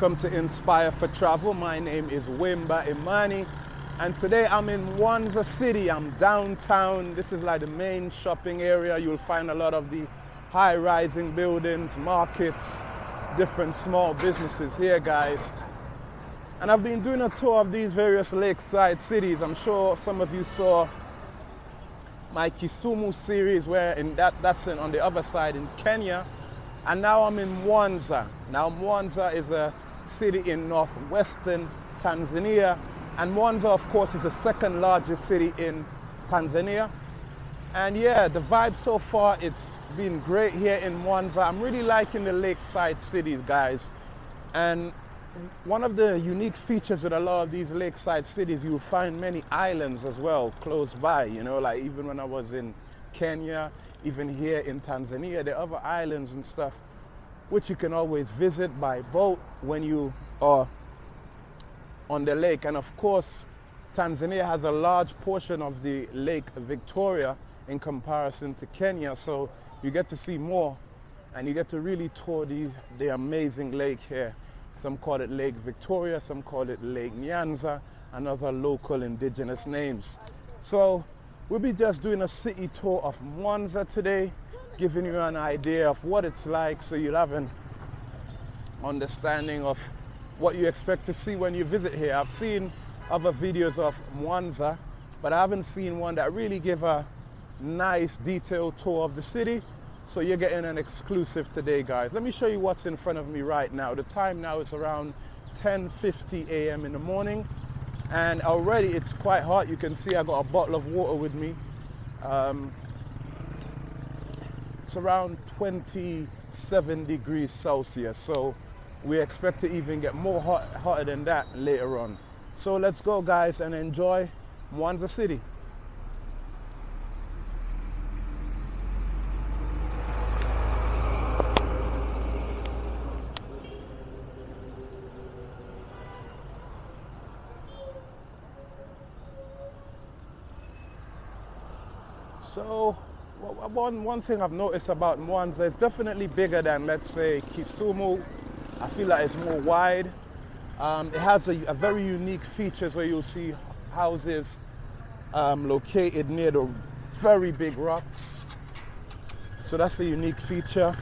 Welcome to Inspire for Travel. My name is Wimba Imani, and today I'm in Mwanza City. I'm downtown. This is like the main shopping area. You'll find a lot of the high-rising buildings, markets, different small businesses here, guys. And I've been doing a tour of these various lakeside cities. I'm sure some of you saw my Kisumu series, where in that's on the other side in Kenya. And now I'm in Mwanza. Now Mwanza is a city in northwestern Tanzania, and Mwanza, of course, is the second largest city in Tanzania. And yeah, the vibe so far, it's been great here in Mwanza. I'm really liking the lakeside cities, guys. And one of the unique features with a lot of these lakeside cities, you'll find many islands as well close by, you know, like even when I was in Kenya, even here in Tanzania, there are other islands and stuff which you can always visit by boat when you are on the lake. And of course, Tanzania has a large portion of the Lake Victoria in comparison to Kenya, so you get to see more and you get to really tour the amazing lake here. Some call it Lake Victoria, some call it Lake Nyanza, and other local indigenous names. So we'll be just doing a city tour of Mwanza today, giving you an idea of what it's like, so you'll have an understanding of what you expect to see when you visit here. I've seen other videos of Mwanza, but I haven't seen one that really give a nice detailed tour of the city. So you're getting an exclusive today, guys. Let me show you what's in front of me right now. The time now is around 10:50 a.m. in the morning. And already it's quite hot. You can see I got a bottle of water with me. It's around 27 degrees Celsius, so we expect to even get more hotter than that later on. So let's go, guys, and enjoy Mwanza City. So, one thing I've noticed about Mwanza, it's definitely bigger than, let's say, Kisumu. I feel like it's more wide. It has a very unique features where you'll see houses located near the very big rocks. So that's a unique feature.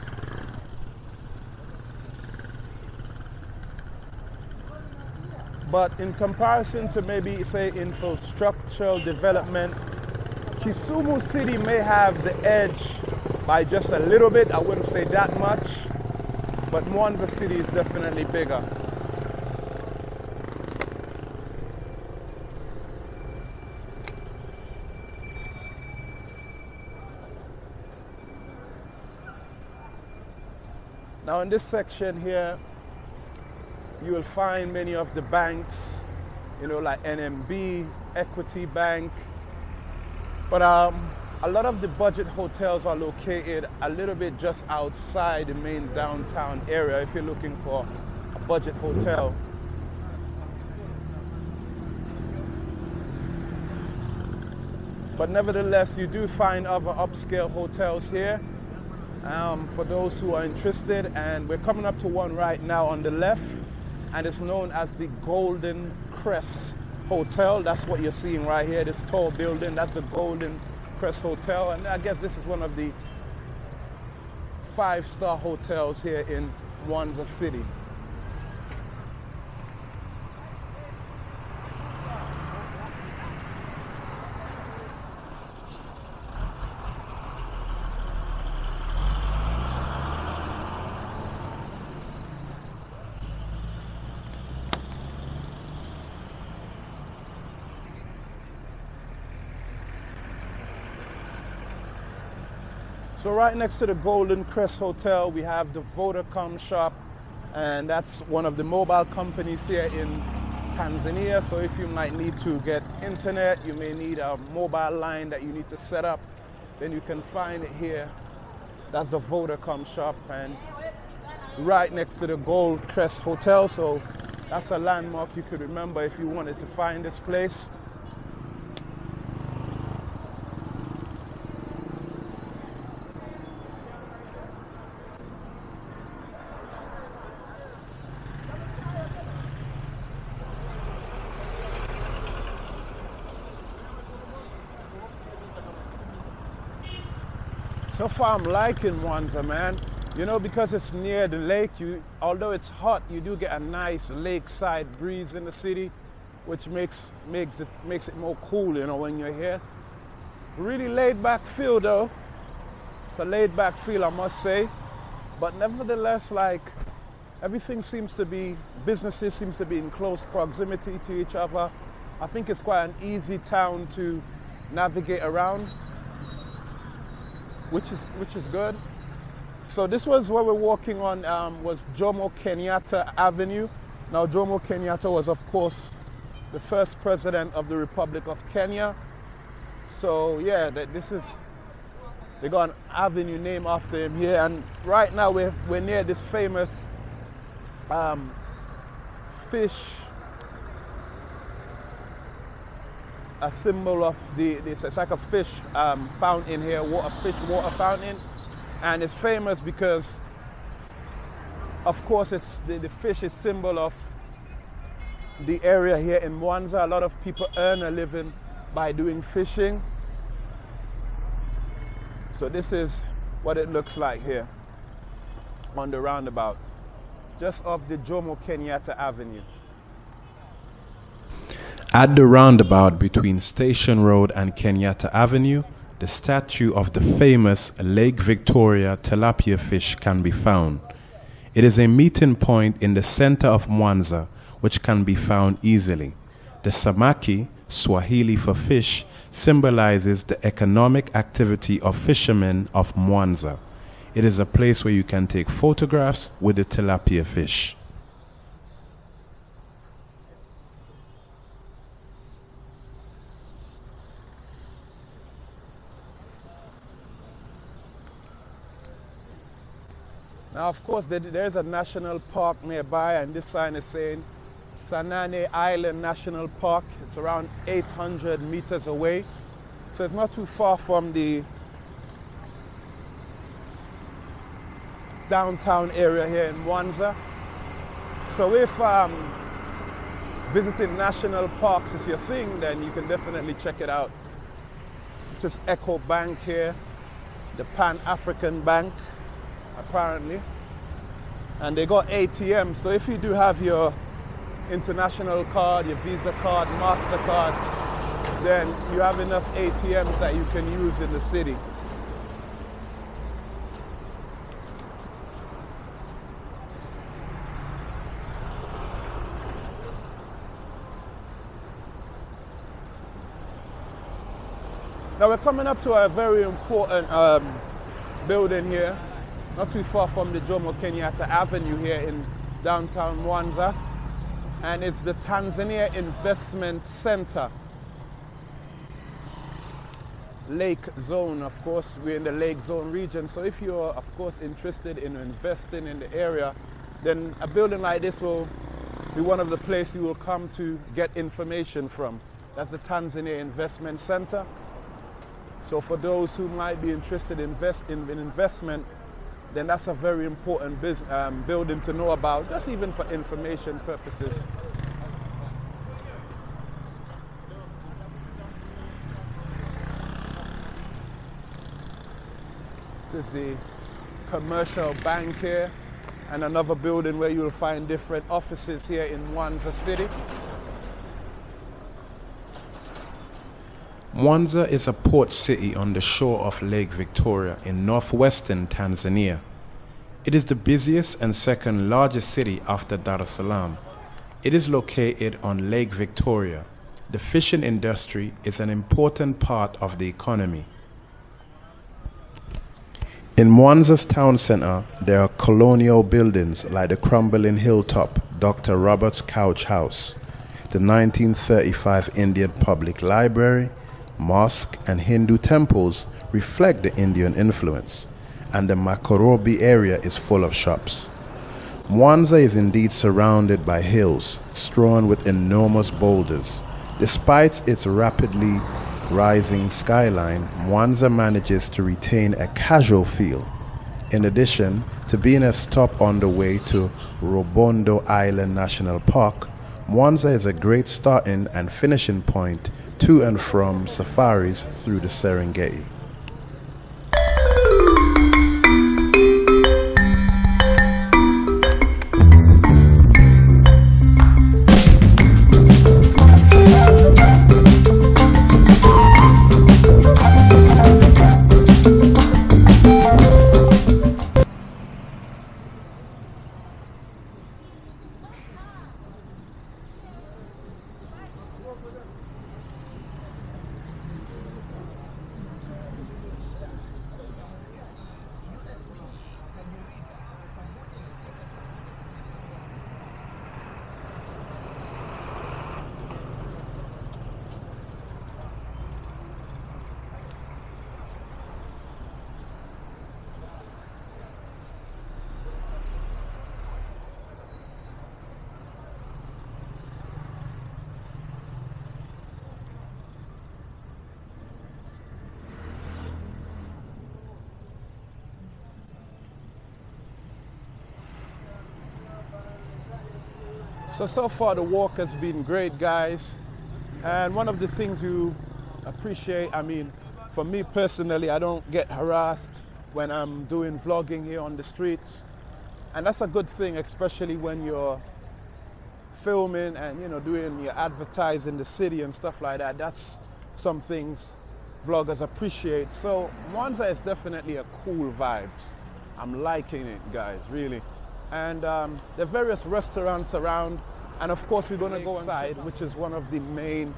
But in comparison to maybe, say, infrastructural development, Kisumu City may have the edge by just a little bit. I wouldn't say that much, but Mwanza City is definitely bigger. Now in this section here, you will find many of the banks, you know, like NMB, Equity Bank. But a lot of the budget hotels are located a little bit just outside the main downtown area if you're looking for a budget hotel. But nevertheless, you do find other upscale hotels here for those who are interested. And we're coming up to one right now on the left, and it's known as the Golden Crest Hotel. That's what you're seeing right here, this tall building. That's the Golden Crest Hotel, and I guess this is one of the five-star hotels here in Mwanza City. So right next to the Golden Crest Hotel, we have the Vodacom shop, and that's one of the mobile companies here in Tanzania. So if you might need to get internet, you may need a mobile line that you need to set up, then you can find it here. That's the Vodacom shop, and right next to the Golden Crest Hotel. So that's a landmark you could remember if you wanted to find this place. So far, I'm liking Mwanza, man. You know, because it's near the lake, although it's hot, you do get a nice lakeside breeze in the city, which makes it more cool, you know, when you're here. Really laid-back feel, though. It's a laid-back feel, I must say. But nevertheless, like, everything seems to be, businesses seem to be in close proximity to each other. I think it's quite an easy town to navigate around, which is good. So this was what we're walking on, was Jomo Kenyatta Avenue. Now Jomo Kenyatta was, of course, the first president of the Republic of Kenya. So yeah, they got an avenue named after him here. And right now we're near this famous fish, a symbol of it's like a fish fountain here, fish water fountain. And it's famous because, of course, the fish is symbol of the area here in Mwanza. A lot of people earn a living by doing fishing. So this is what it looks like here on the roundabout, just off the Jomo Kenyatta Avenue. At the roundabout between Station Road and Kenyatta Avenue, the statue of the famous Lake Victoria tilapia fish can be found. It is a meeting point in the center of Mwanza, which can be found easily. The samaki, Swahili for fish, symbolizes the economic activity of fishermen of Mwanza. It is a place where you can take photographs with the tilapia fish. Now, of course, there's a national park nearby, and this sign is saying Sanane Island National Park. It's around 800 meters away, so it's not too far from the downtown area here in Mwanza. So if visiting national parks is your thing, then you can definitely check it out. This is Echo Bank here, the Pan-African Bank, apparently, and they got ATMs. So if you do have your international card, your Visa card, MasterCard, then you have enough ATMs that you can use in the city. Now we're coming up to a very important building here, not too far from the Jomo Kenyatta Avenue here in downtown Mwanza, and it's the Tanzania Investment Center. Lake Zone, of course, we're in the Lake Zone region, so if you're, of course, interested in investing in the area, then a building like this will be one of the places you will come to get information from. That's the Tanzania Investment Center. So for those who might be interested in investment, then that's a very important building to know about, just even for information purposes. This is the commercial bank here, and another building where you'll find different offices here in Mwanza City. Mwanza is a port city on the shore of Lake Victoria in northwestern Tanzania. It is the busiest and second largest city after Dar es Salaam. It is located on Lake Victoria. The fishing industry is an important part of the economy. In Mwanza's town center, there are colonial buildings like the crumbling hilltop Dr. Robert's Couch House, the 1935 Indian Public Library, mosque and Hindu temples reflect the Indian influence, and the Makorobi area is full of shops. Mwanza is indeed surrounded by hills strewn with enormous boulders. Despite its rapidly rising skyline, Mwanza manages to retain a casual feel, in addition to being a stop on the way to Rubondo Island National Park. Mwanza is a great starting and finishing point to and from safaris through the Serengeti. So far the walk has been great, guys. And one of the things you appreciate, I mean, for me personally, I don't get harassed when I'm doing vlogging here on the streets. And that's a good thing, especially when you're filming and, you know, doing your advertising in the city and stuff like that. That's some things vloggers appreciate. So Mwanza is definitely a cool vibes. I'm liking it, guys, really. And there are various restaurants around. And of course, we're going to go inside, which is one of the main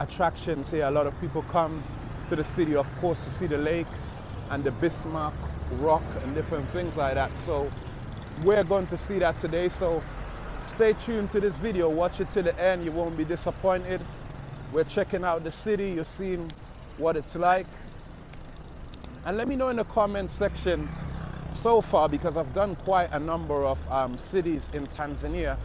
attractions here. A lot of people come to the city, of course, to see the lake and the Bismarck Rock and different things like that. So we're going to see that today. So stay tuned to this video. Watch it to the end. You won't be disappointed. We're checking out the city. You're seeing what it's like. And let me know in the comment section so far, because I've done quite a number of cities in Tanzania,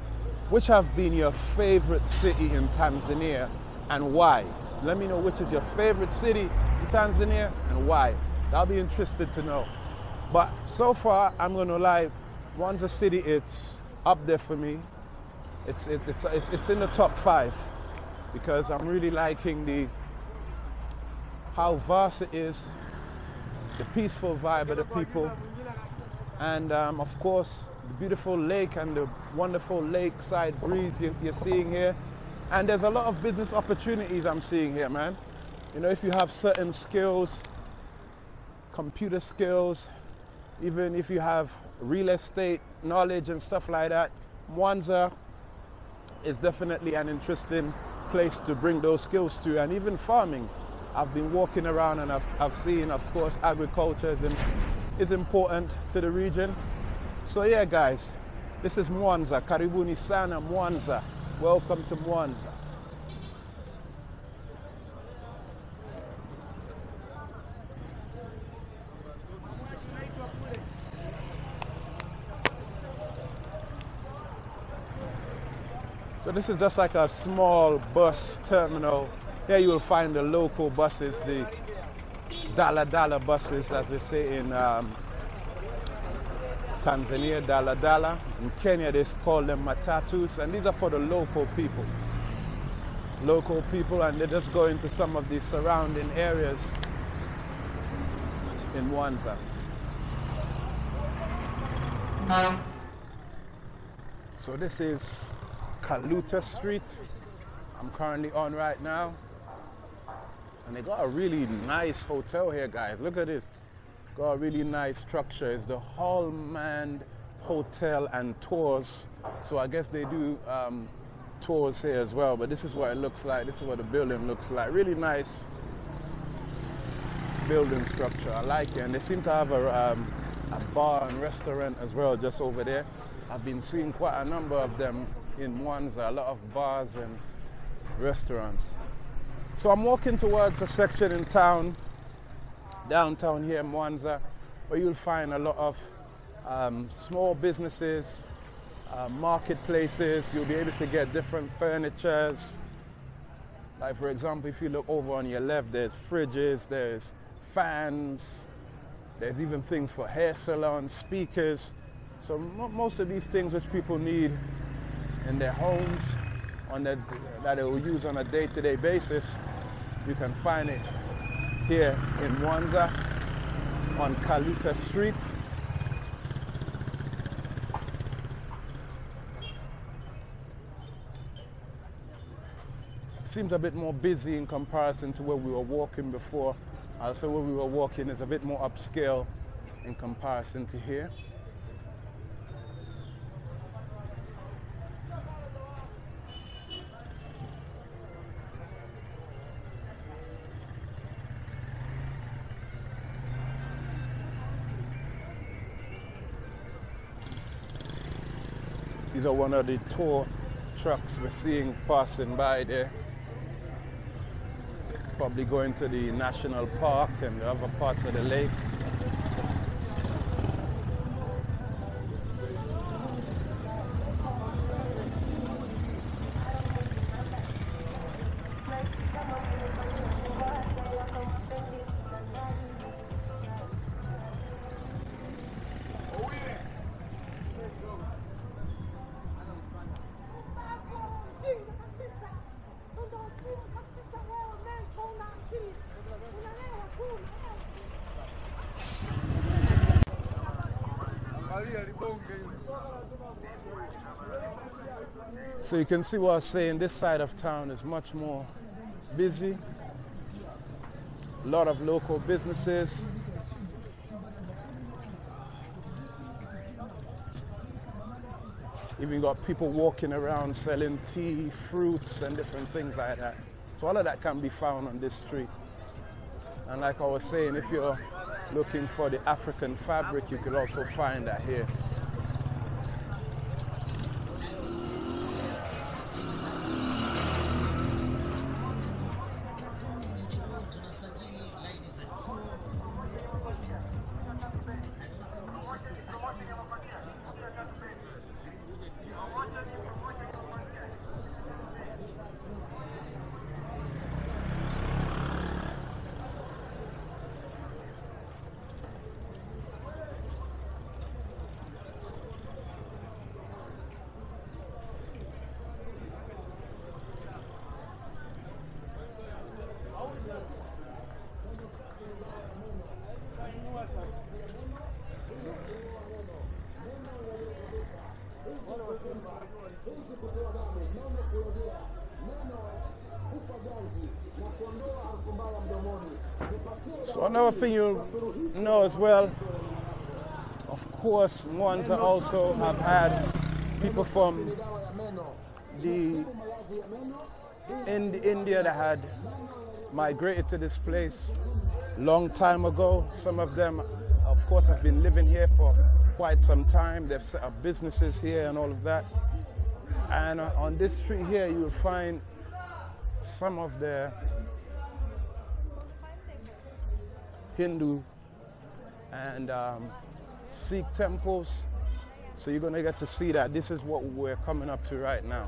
which have been your favorite city in Tanzania and why. Let me know which is your favorite city in Tanzania and why. I'll be interested to know. But so far, I'm going to lie, Mwanza City, it's up there for me. It's in the top 5 because I'm really liking how vast it is, the peaceful vibe of the people, and of course, the beautiful lake and the wonderful lakeside breeze you're seeing here. And there's a lot of business opportunities I'm seeing here, man. You know, if you have certain skills, computer skills, even if you have real estate knowledge and stuff like that, Mwanza is definitely an interesting place to bring those skills to. And even farming, I've been walking around and I've seen, of course, agriculture is important to the region. So yeah, guys, this is Mwanza. Karibuni sana Mwanza. Welcome to Mwanza. So this is just like a small bus terminal. Here you will find the local buses, the Dala Dala buses, as we say in Tanzania, Dala Dala. In Kenya, they call them Matatus, and these are for the local people. Local people, and they just go into some of the surrounding areas in Mwanza. So this is Kaluta Street I'm currently on right now, and they got a really nice hotel here, guys. Look at this, got a really nice structure. It's the Hallman Hotel and Tours, so I guess they do tours here as well. But this is what it looks like, this is what the building looks like. Really nice building structure, I like it. And they seem to have a bar and restaurant as well just over there. I've been seeing quite a number of them in Mwanza, a lot of bars and restaurants. So I'm walking towards a section in town, downtown here in Mwanza, where you'll find a lot of small businesses, marketplaces. You'll be able to get different furnitures. Like, for example, if you look over on your left, there's fridges, there's fans, there's even things for hair salons, speakers. So most of these things which people need in their homes, that they will use on a day-to-day basis, you can find it here in Mwanza on Kaluta Street. Seems a bit more busy in comparison to where we were walking before. Also, where we were walking is a bit more upscale in comparison to here. These are one of the tour trucks we're seeing passing by there. Probably going to the national park and the other parts of the lake. So you can see what I was saying, this side of town is much more busy. A lot of local businesses. Even got people walking around selling tea, fruits, and different things like that. So all of that can be found on this street. And like I was saying, if you're looking for the African fabric, you could also find that here. So another thing you know as well, of course, Mwanza also have had people from India that had migrated to this place long time ago. Some of them, of course, have been living here for quite some time. They've set up businesses here and all of that. And on this street here, you'll find some of the Hindu and Sikh temples. So you're going to get to see that. This is what we're coming up to right now.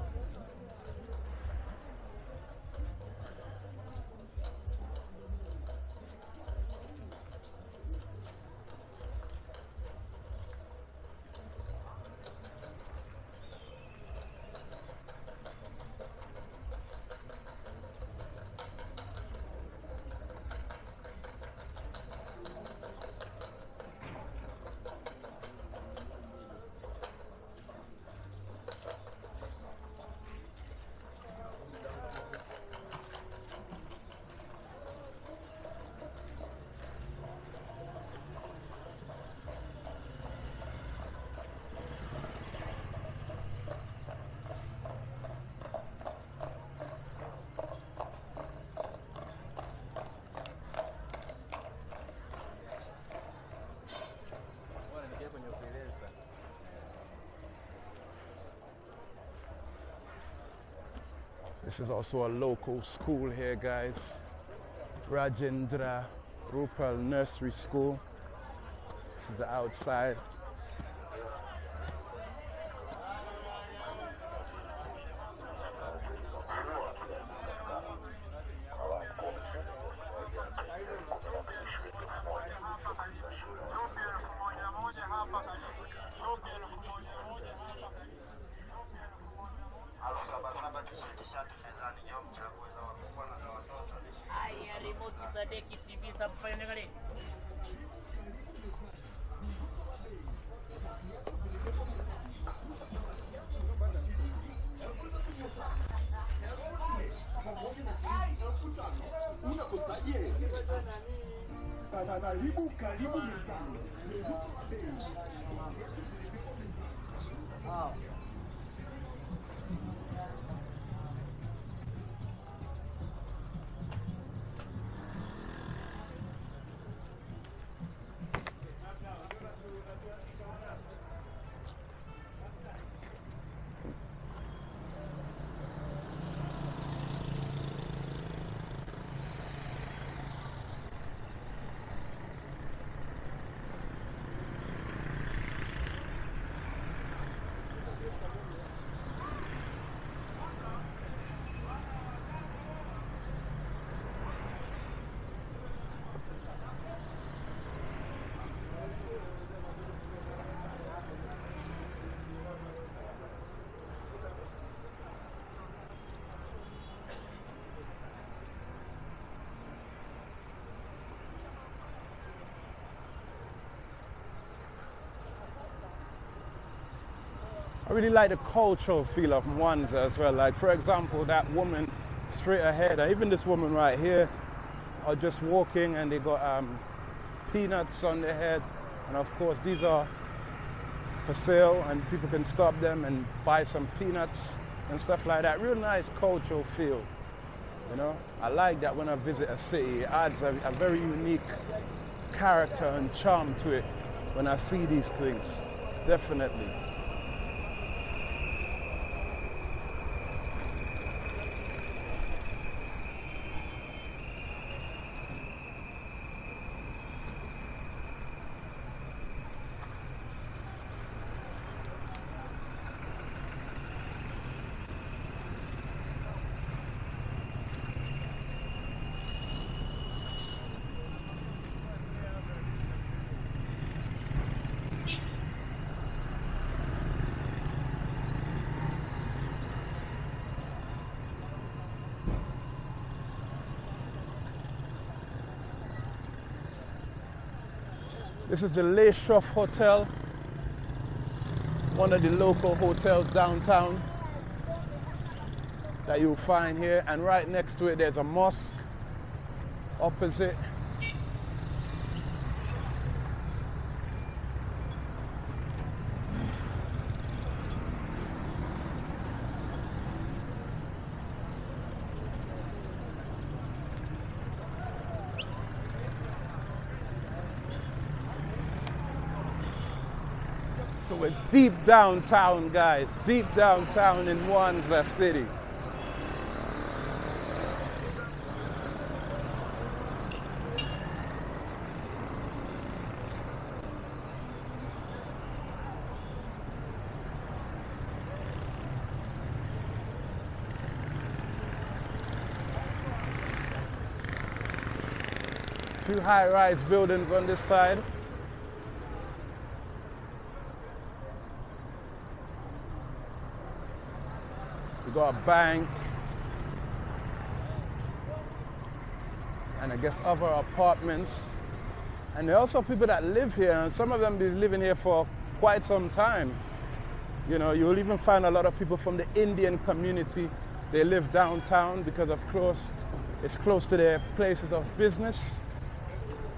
This is also a local school here, guys. Rajendra Rupal Nursery School. This is the outside. really like the cultural feel of Mwanza as well. Like, for example, that woman straight ahead, and even this woman right here, are just walking, and they got peanuts on their head. And of course, these are for sale, and people can stop them and buy some peanuts and stuff like that. Real nice cultural feel, you know? I like that when I visit a city. It adds a very unique character and charm to it when I see these things, definitely. This is the Leyshoff Hotel, one of the local hotels downtown that you'll find here. And right next to it, there's a mosque opposite. So we're deep downtown, guys, deep downtown in Mwanza City. A few high-rise buildings on this side. Got a bank, and I guess other apartments. And there are also people that live here, and some of them been living here for quite some time. You know, you'll even find a lot of people from the Indian community. They live downtown because, of course, it's close to their places of business.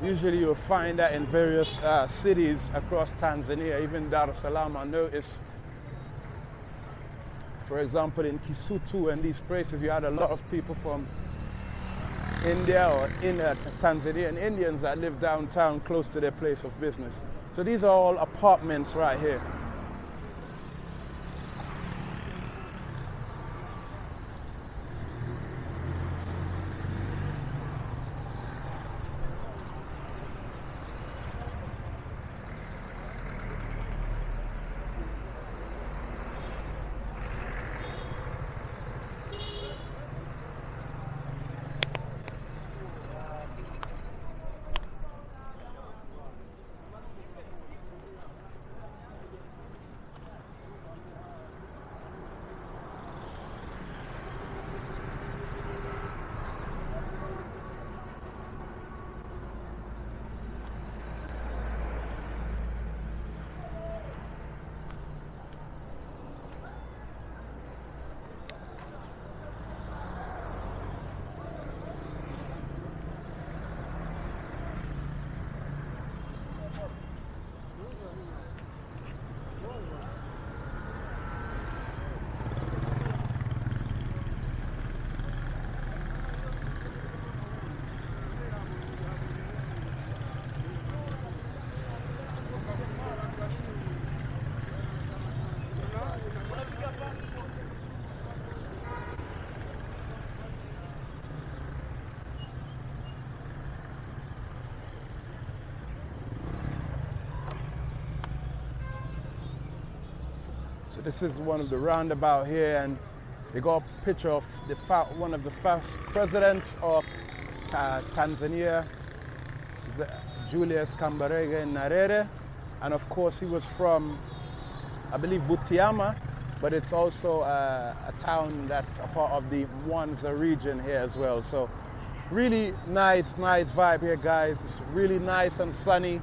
Usually you'll find that in various cities across Tanzania, even Dar es Salaam, I noticed. For example, in Kisutu and these places, you had a lot of people from India or Tanzanian Indians that live downtown close to their place of business. So these are all apartments right here. So this is one of the roundabout here, and they got a picture of the one of the first presidents of Tanzania, Julius Kambarage Nyerere. And of course, he was from, I believe, Butiama, but it's also a town that's a part of the Mwanza region here as well. So really nice vibe here, guys. It's really nice and sunny.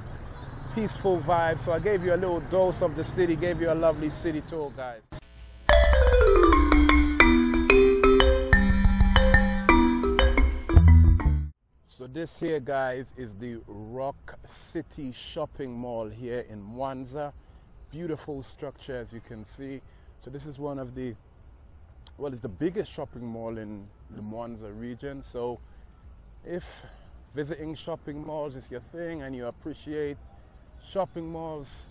peaceful vibe. So I gave you a little dose of the city, gave you a lovely city tour, guys. So this here, guys, is the Rock City Shopping Mall here in Mwanza. Beautiful structure, as you can see. So this is one of the, well, it's the biggest shopping mall in the Mwanza region. So if visiting shopping malls is your thing and you appreciate shopping malls,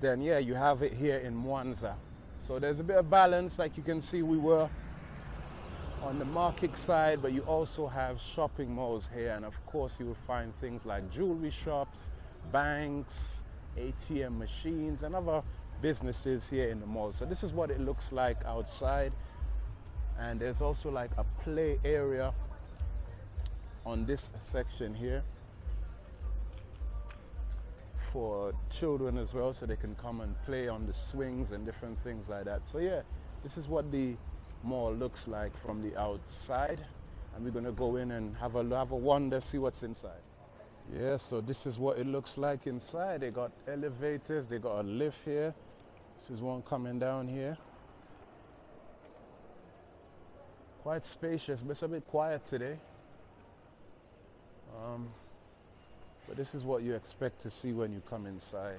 then yeah, you have it here in Mwanza. So there's a bit of balance, like you can see we were on the market side, but you also have shopping malls here, and of course you will find things like jewelry shops, banks, ATM machines, and other businesses here in the mall. So this is what it looks like outside, and there's also like a play area on this section here for children as well, so they can come and play on the swings and different things like that. So yeah, this is what the mall looks like from the outside, and we're gonna go in and have a wander, see what's inside. Yeah, so this is what it looks like inside. They got elevators, they got a lift here. This is one coming down here. Quite spacious, but it's a bit quiet today. But this is what you expect to see when you come inside.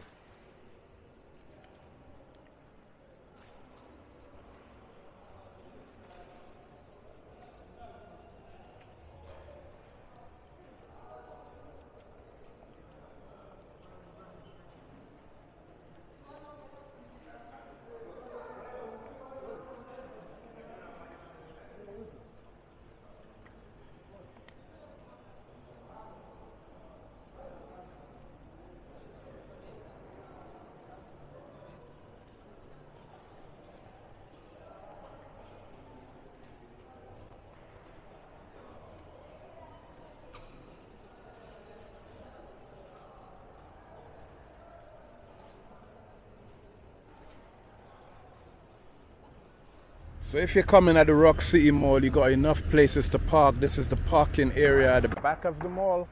So if you're coming at the Rock City Mall, you got enough places to park. This is the parking area at the back of the mall,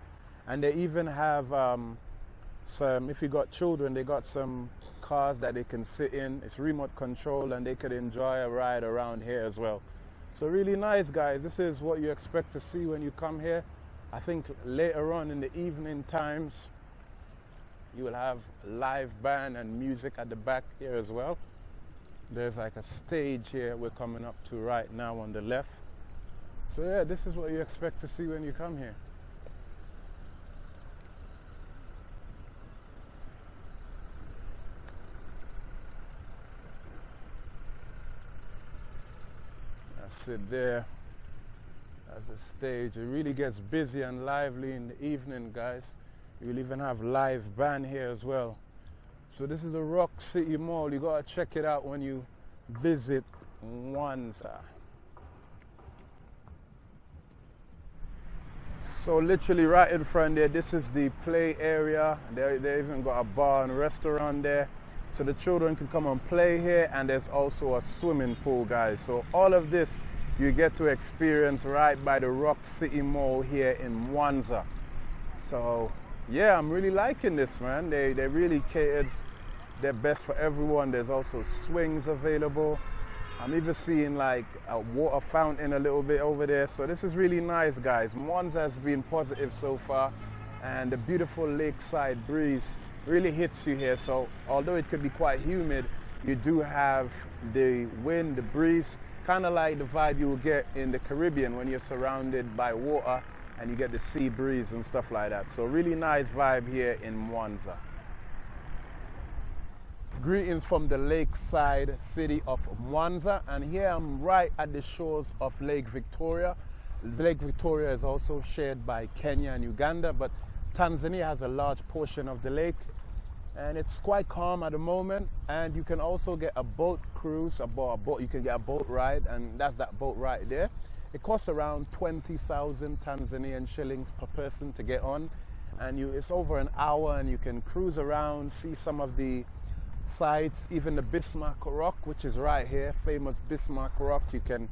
and they even have some, if you got children, they got some cars that they can sit in. It's remote control, and they could enjoy a ride around here as well. So really nice, guys. This is what you expect to see when you come here. I think later on in the evening times, you will have live band and music at the back here as well. There's like a stage here we're coming up to right now on the left. So yeah, this is what you expect to see when you come here. That's it there. That's the stage. It really gets busy and lively in the evening, guys. You'll even have live band here as well. So this is the Rock City Mall. You gotta check it out when you visit Mwanza. So literally right in front there, this is the play area. They even got a bar and restaurant there. So the children can come and play here, and there's also a swimming pool, guys. So all of this you get to experience right by the Rock City Mall here in Mwanza. So yeah, I'm really liking this, man. They really catered their best for everyone. There's also swings available. I'm even seeing like a water fountain a little bit over there. So this is really nice, guys. Mwanza has been positive so far, and the beautiful lakeside breeze really hits you here. So although it could be quite humid, you do have the wind, the breeze, kind of like the vibe you will get in the Caribbean when you're surrounded by water, and you get the sea breeze and stuff like that. So really nice vibe here in Mwanza. Greetings from the lakeside city of Mwanza, and here I'm right at the shores of Lake Victoria. Lake Victoria is also shared by Kenya and Uganda, but Tanzania has a large portion of the lake, and it's quite calm at the moment. And you can also get a boat cruise, you can get a boat ride, and that's that boat right there. It costs around 20,000 Tanzanian shillings per person to get on, and it's over an hour, and you can cruise around, see some of the sites, even the Bismarck Rock, which is right here, famous Bismarck Rock. You can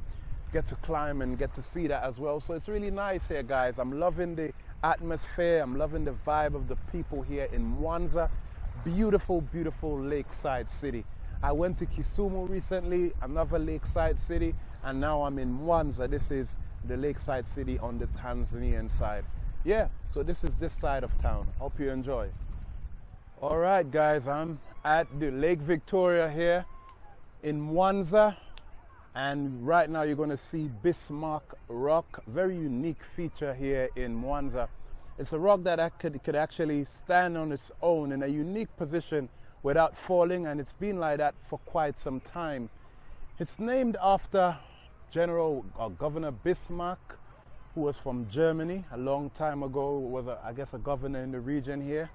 get to climb and get to see that as well. So it's really nice here, guys. I'm loving the atmosphere. I'm loving the vibe of the people here in Mwanza. beautiful, beautiful lakeside city. I went to Kisumu recently, another lakeside city, and now I'm in Mwanza. This is the lakeside city on the Tanzanian side. Yeah, so this is this side of town. Hope you enjoy. All right, guys, I'm at the Lake Victoria here in Mwanza, and right now you're going to see Bismarck Rock, very unique feature here in Mwanza. It's a rock that could actually stand on its own in a unique position without falling, and it's been like that for quite some time. It's named after General or Governor Bismarck, who was from Germany a long time ago, was I guess a governor in the region here,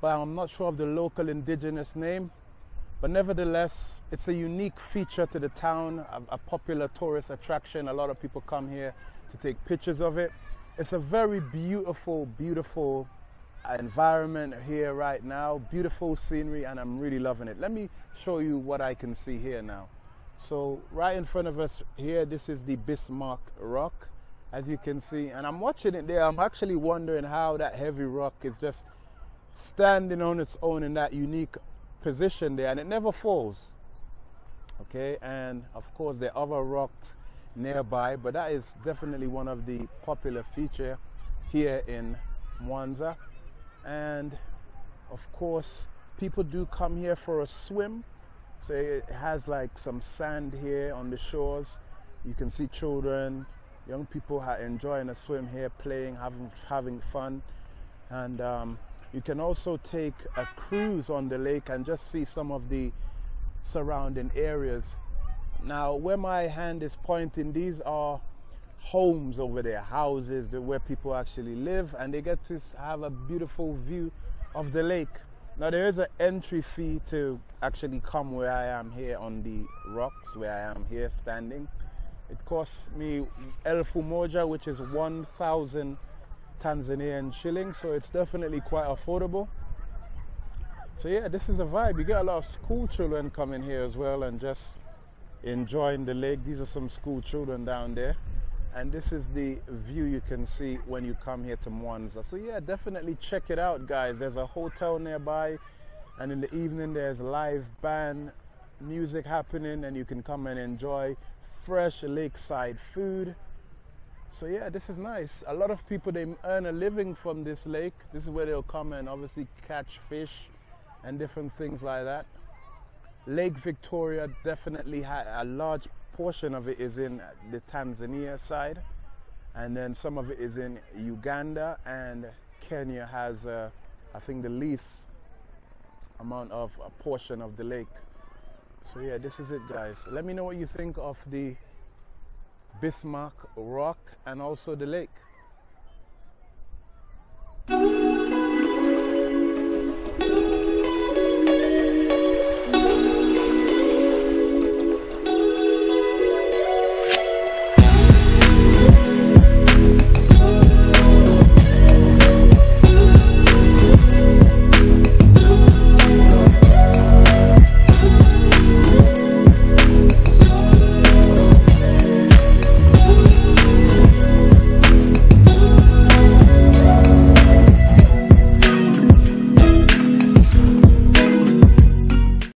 but I'm not sure of the local indigenous name. But nevertheless, it's a unique feature to the town, a popular tourist attraction. A lot of people come here to take pictures of it. It's a very beautiful, beautiful environment here right now, beautiful scenery, and I'm really loving it. Let me show you what I can see here now. So right in front of us here, this is the Bismarck Rock, as you can see, and I'm watching it there. I'm actually wondering how that heavy rock is just standing on its own in that unique position there, and it never falls. Okay, and of course there are other rocks nearby, but that is definitely one of the popular feature here in Mwanza. And of course people do come here for a swim, so it has like some sand here on the shores. You can see children, young people are enjoying a swim here, playing, having fun. And you can also take a cruise on the lake and just see some of the surrounding areas. Now where my hand is pointing, these are homes over there, houses where people actually live, and they get to have a beautiful view of the lake. Now there is an entry fee to actually come where I am here on the rocks, where I am here standing. It costs me elfu moja, which is 1,000 Tanzanian shillings, so it's definitely quite affordable. So yeah, this is a vibe. You get a lot of school children coming here as well and just enjoying the lake. These are some school children down there, and this is the view you can see when you come here to Mwanza. So yeah, definitely check it out, guys. There's a hotel nearby, and in the evening there's live band music happening, and you can come and enjoy fresh lakeside food. So yeah, this is nice. A lot of people, they earn a living from this lake. This is where they'll come and obviously catch fish and different things like that. Lake Victoria definitely had a large portion of it is in the Tanzania side, and then some of it is in Uganda, and Kenya has I think the least amount of a portion of the lake. So yeah, this is it, guys. Let me know what you think of the Bismarck Rock and also the lake.